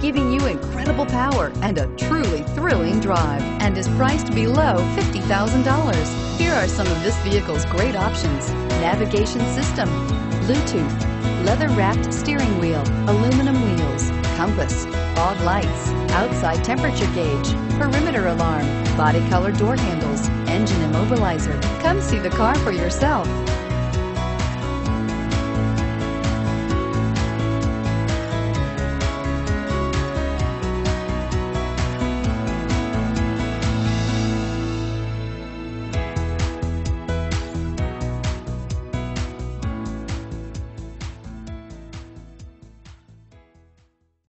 giving you incredible power and a truly thrilling drive, and is priced below $50,000. Here are some of this vehicle's great options: navigation system, Bluetooth, leather-wrapped steering wheel, aluminum wheels, compass, fog lights, outside temperature gauge, perimeter alarm, body-color door handles, engine immobilizer. Come see the car for yourself.